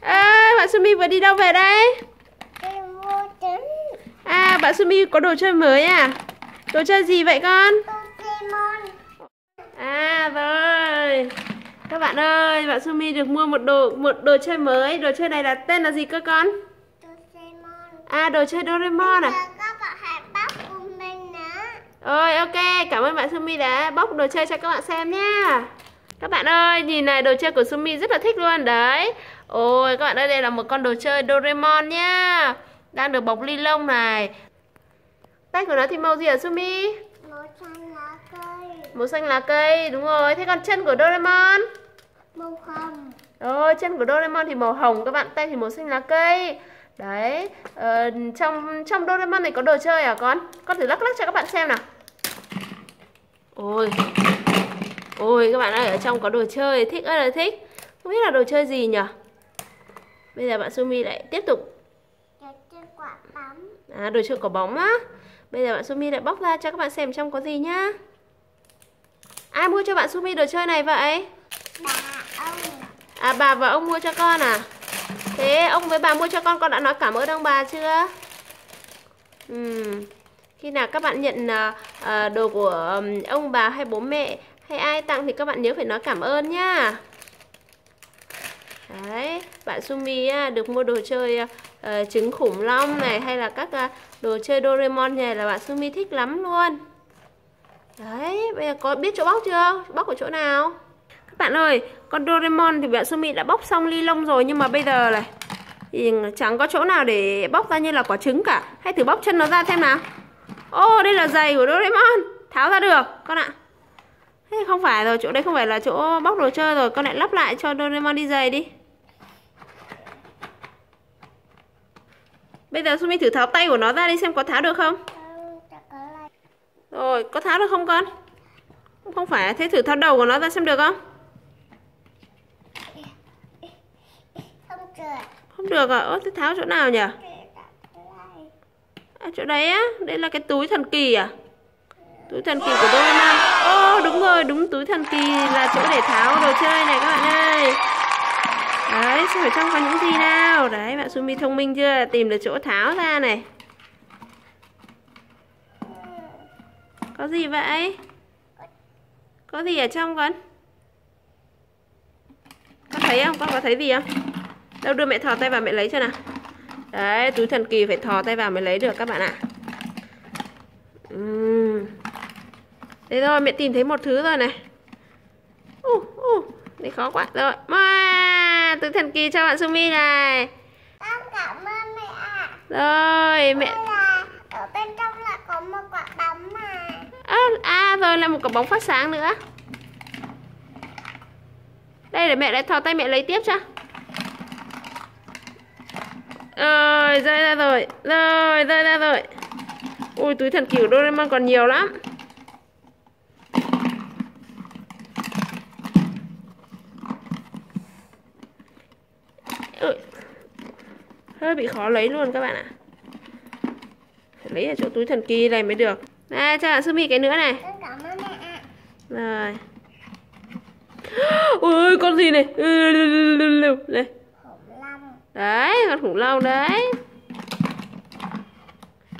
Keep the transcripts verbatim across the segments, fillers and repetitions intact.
À, bạn Sumi vừa đi đâu về đây? À, bạn Sumi có đồ chơi mới à? Đồ chơi gì vậy con? À rồi. Các bạn ơi, bạn Sumi được mua một đồ một đồ chơi mới. Đồ chơi này là tên là gì cơ con? Doraemon. À, đồ chơi Doraemon à? Các bạn hãy bóc cùng mình nữa. Rồi, ok, cảm ơn bạn Sumi đã bóc đồ chơi cho các bạn xem nhá. Các bạn ơi, nhìn này, đồ chơi của Sumi rất là thích luôn đấy. Ôi, các bạn ơi, đây là một con đồ chơi Doraemon nhá. Đang được bọc ly lông này. Tách của nó thì màu gì hả Sumi? Màu xanh lá cây. Màu xanh lá cây, đúng rồi. Thế còn chân của Doraemon? Màu hồng. Ồ, chân của Doraemon thì màu hồng, các bạn, tay thì màu xanh lá cây. Đấy, ờ, trong trong Doraemon này có đồ chơi à con? Con thử lắc lắc cho các bạn xem nào. Ôi, ôi các bạn ơi, ở trong có đồ chơi, thích ơi là thích. Không biết là đồ chơi gì nhỉ? Bây giờ bạn Sumi lại tiếp tục. Đồ chơi quả bóng. À, đồ chơi quả bóng á. Bây giờ bạn Sumi lại bóc ra cho các bạn xem trong có gì nhá. Ai mua cho bạn Sumi đồ chơi này vậy? Bà ông. À, bà và ông mua cho con à? Thế ông với bà mua cho con, con đã nói cảm ơn ông bà chưa? Ừ. Khi nào các bạn nhận uh, đồ của ông bà hay bố mẹ hay ai tặng thì các bạn nhớ phải nói cảm ơn nhá. Đấy, bạn Sumi được mua đồ chơi uh, trứng khủng long này hay là các uh, đồ chơi Doraemon này là bạn Sumi thích lắm luôn. Đấy, bây giờ có biết chỗ bóc chưa? Bóc ở chỗ nào? Các bạn ơi, con Doraemon thì bạn Sumi đã bóc xong ly lông rồi nhưng mà bây giờ này thì chẳng có chỗ nào để bóc ra như là quả trứng cả. Hãy thử bóc chân nó ra xem nào. Ô, đây là giày của Doraemon. Tháo ra được, con ạ. Thế không phải rồi, chỗ đấy không phải là chỗ bóc đồ chơi rồi. Con lại lắp lại cho Doraemon đi giày đi. Bây giờ Sumi thử tháo tay của nó ra đi xem có tháo được không? Rồi, có tháo được không con? Không phải, thế thử tháo đầu của nó ra xem được không? Không được. Không được à? Ơ, thế tháo chỗ nào nhỉ? À, chỗ đấy á, đây là cái túi thần kỳ à? Túi thần kỳ của Doraemon. Ô, oh, đúng rồi, đúng túi thần kỳ là chỗ để tháo đồ chơi này các bạn ơi. Đấy, xem ở trong có những gì nào. Đấy, bạn Sumi thông minh chưa? Tìm được chỗ tháo ra này. Có gì vậy? Có gì ở trong con? Con thấy không? Con có thấy gì không? Đâu, đưa mẹ thò tay vào mẹ lấy cho nào. Đấy, túi thần kỳ phải thò tay vào mới lấy được các bạn ạ. uhm. Đấy rồi, mẹ tìm thấy một thứ rồi này. uh, uh, Đấy khó quá. Rồi, wow, túi thần kỳ cho bạn Sumi này. Con cảm ơn mẹ ạ. Rồi, mẹ là, ở bên trong là có một quả bóng mà. À, à rồi, là một quả bóng phát sáng nữa. Đây, để mẹ lại thò tay mẹ lấy tiếp cho. Rồi, rơi ra rồi. Rồi, rơi ra rồi. Ui, túi thần kỳ của Doraemon còn nhiều lắm. Ui, hơi bị khó lấy luôn các bạn ạ. Phải lấy ở chỗ túi thần kỳ này mới được. Này, cho bạn Sumi cái nữa này. Rồi. Ui, con gì này? Này. Đấy, con khủng long đấy.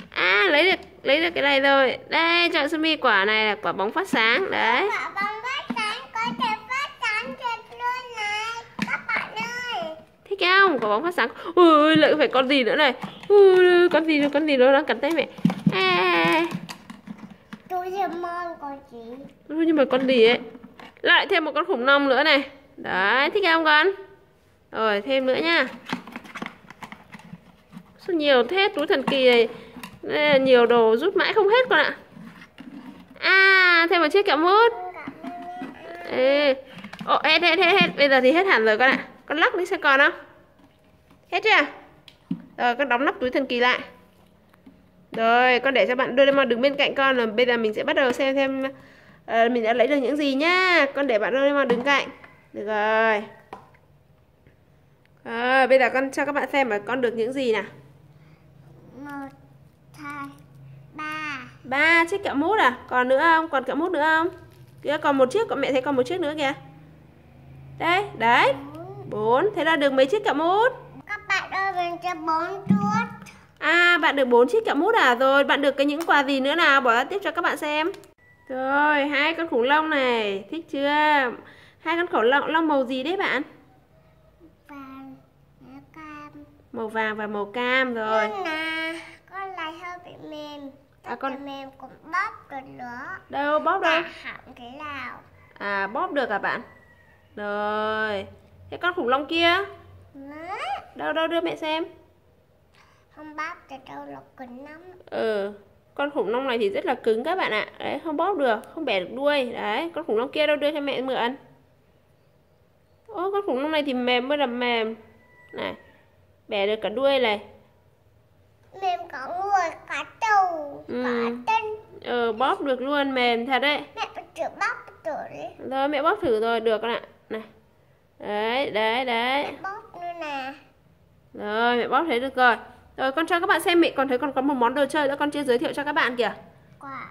À, lấy được lấy được cái này rồi. Đây, cho Sumi quả này là quả bóng phát sáng đấy. Quả bóng phát sáng có thể phát sáng được luôn này các bạn ơi. Thích không? Quả bóng phát sáng. Ui, lại phải con gì nữa này. Ui, con gì rồi, con gì nó đang cắn tay mẹ. À. Doraemon con gì? Nhưng mà con gì ấy? Lại thêm một con khủng long nữa này. Đấy, thích không con? Rồi, thêm nữa nha. Sao nhiều thế, túi thần kỳ này. Đây là nhiều đồ rút mãi không hết con ạ. À, thêm một chiếc kẹo mút. Ê, ồ, hết, hết, hết, hết. Bây giờ thì hết hẳn rồi con ạ. Con lắc đi xem còn không. Hết chưa? Rồi, con đóng nắp túi thần kỳ lại. Rồi, con để cho bạn Doraemon đứng bên cạnh con. Rồi bây giờ mình sẽ bắt đầu xem xem à, mình đã lấy được những gì nhá. Con để bạn Doraemon đứng cạnh. Được rồi. À, bây giờ con cho các bạn xem mà con được những gì nào. Một, hai, ba. ba chiếc kẹo mút à? Còn nữa không? Còn kẹo mút nữa không? Kìa, còn một chiếc, còn mẹ thấy còn một chiếc nữa kìa. Đấy, đấy. bốn. Thế là được mấy chiếc kẹo mút? Các bạn ơi, mình cho bốn chiếc. À, bạn được bốn chiếc kẹo mút à? Rồi, bạn được cái những quà gì nữa nào? Bỏ ra tiếp cho các bạn xem. Rồi, hai con khủng long này, thích chưa? Hai con khủng long, long màu gì đấy bạn? Vàng, cam. Màu vàng và màu cam rồi. Con là con này hơi bị mềm. À, con mềm cũng bóp được nữa. Đâu bóp đâu? Hỏng thế nào? À, bóp được à bạn? Rồi. Thế con khủng long kia? Má. Đâu đâu đưa mẹ xem. Không bóp được đâu, nó cứng lắm. Ừ. Con khủng long này thì rất là cứng các bạn ạ. Đấy, không bóp được, không bẻ được đuôi. Đấy, con khủng long kia đâu đưa cho mẹ mượn. Ô, con khủng long này thì mềm mới là mềm. Này. Bẻ được cả đuôi này. Mềm có người, có đầu, ừ. có chân. Ừ, bóp được luôn, mềm thật đấy. Mẹ thử bóp thử đi. Rồi, mẹ bóp thử rồi, được con ạ. Này. Đấy, đấy, đấy. Mẹ bóp nữa nè. Rồi, mẹ bóp thế được rồi. Rồi, con cho các bạn xem, mẹ còn thấy còn có một món đồ chơi nữa con chưa giới thiệu cho các bạn kìa. Quả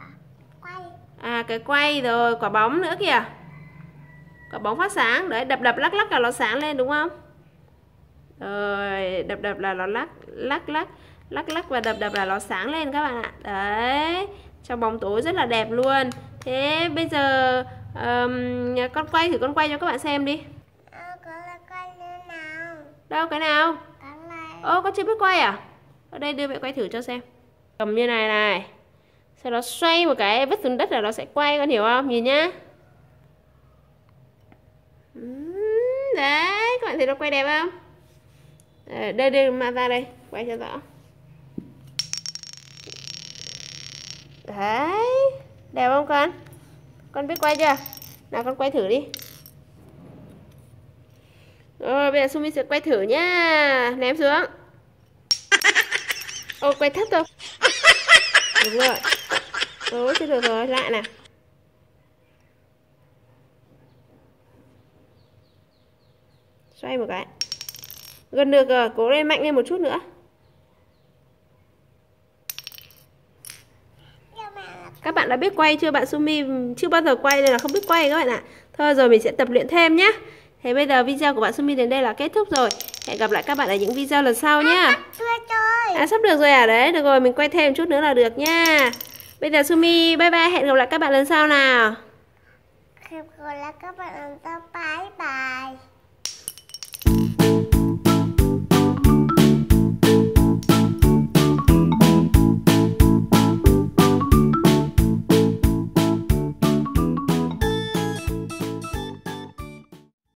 quay. À, cái quay rồi, quả bóng nữa kìa. Quả bóng phát sáng, đấy, đập đập lắc lắc là nó sáng lên đúng không? Rồi, đập đập là nó lắc, lắc lắc. Lắc lắc và đập đập là nó sáng lên các bạn ạ. Đấy, trong bóng tối rất là đẹp luôn. Thế bây giờ um, con quay thử con quay cho các bạn xem đi. À, có là quay như nào? Đâu cái nào? Cái này. Ô, con chưa biết quay à? Ở đây đưa mẹ quay thử cho xem. Cầm như này này. Sau đó xoay một cái vứt xuống đất là nó sẽ quay, con hiểu không? Nhìn nhá. Đấy, các bạn thấy nó quay đẹp không? Đây đây, đây mà ra đây, quay cho rõ. Đấy, đẹp không con? Con biết quay chưa? Nào con quay thử đi. Rồi bây giờ Sumi sẽ quay thử nhá. Ném xuống. Ô, quay thấp rồi. Đúng rồi. Ôi chưa được rồi, lại nè. Xoay một cái. Gần được rồi, cố lên, mạnh lên một chút nữa. Các bạn đã biết quay chưa? Bạn Sumi chưa bao giờ quay nên là không biết quay các bạn ạ. Thôi rồi mình sẽ tập luyện thêm nhé. Thế bây giờ video của bạn Sumi đến đây là kết thúc rồi. Hẹn gặp lại các bạn ở những video lần sau nhé. À, sắp được rồi. À, sắp được rồi à? Đấy, được rồi, mình quay thêm chút nữa là được nha. Bây giờ Sumi bye bye, hẹn gặp lại các bạn lần sau nào. Hẹn gặp lại các bạn lần sau, bye bye.